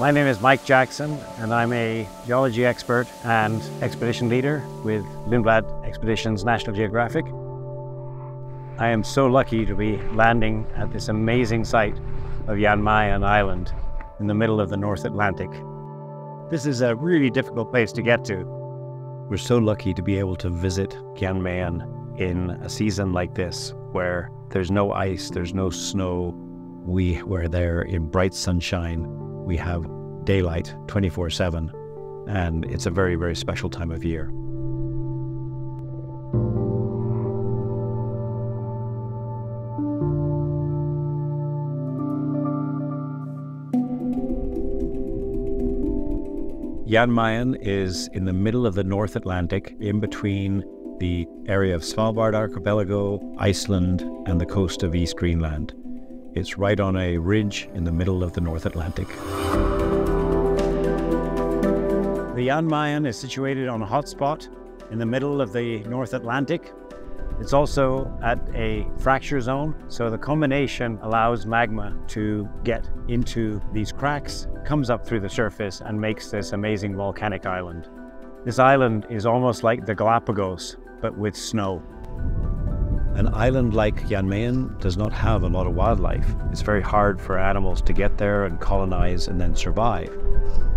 My name is Mike Jackson and I'm a geology expert and expedition leader with Lindblad Expeditions National Geographic. I am so lucky to be landing at this amazing site of Jan Mayen Island in the middle of the North Atlantic. This is a really difficult place to get to. We're so lucky to be able to visit Jan Mayen in a season like this, where there's no ice, there's no snow. We were there in bright sunshine. We have daylight 24/7, and it's a very, very special time of year. Jan Mayen is in the middle of the North Atlantic, in between the area of Svalbard Archipelago, Iceland, and the coast of East Greenland. It's right on a ridge in the middle of the North Atlantic. The Jan Mayen is situated on a hotspot in the middle of the North Atlantic. It's also at a fracture zone, so the combination allows magma to get into these cracks, comes up through the surface, and makes this amazing volcanic island. This island is almost like the Galapagos, but with snow. An island like Jan Mayen does not have a lot of wildlife. It's very hard for animals to get there and colonize and then survive.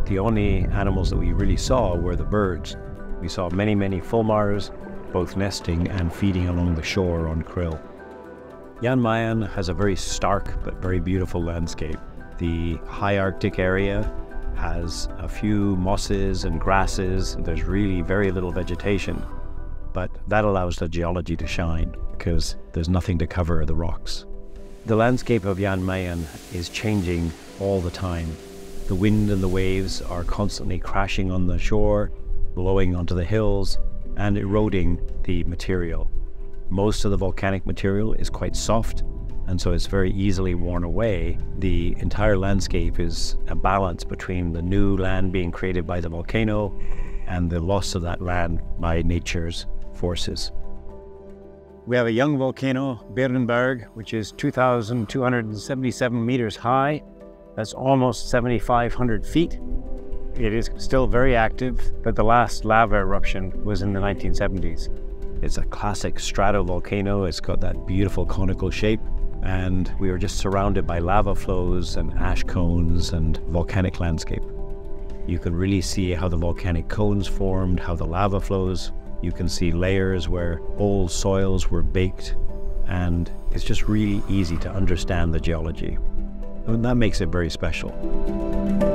The only animals that we really saw were the birds. We saw many, many fulmars, both nesting and feeding along the shore on krill. Jan Mayen has a very stark but very beautiful landscape. The high Arctic area has a few mosses and grasses. There's really very little vegetation, but that allows the geology to shine because there's nothing to cover the rocks. The landscape of Jan Mayen is changing all the time. The wind and the waves are constantly crashing on the shore, blowing onto the hills, and eroding the material. Most of the volcanic material is quite soft, and so it's very easily worn away. The entire landscape is a balance between the new land being created by the volcano and the loss of that land by nature's forces. We have a young volcano, Berenberg, which is 2,277 meters high. That's almost 7,500 feet. It is still very active, but the last lava eruption was in the 1970s. It's a classic stratovolcano. It's got that beautiful conical shape, and we are just surrounded by lava flows and ash cones and volcanic landscape. You can really see how the volcanic cones formed, how the lava flows. You can see layers where old soils were baked, and it's just really easy to understand the geology. And that makes it very special.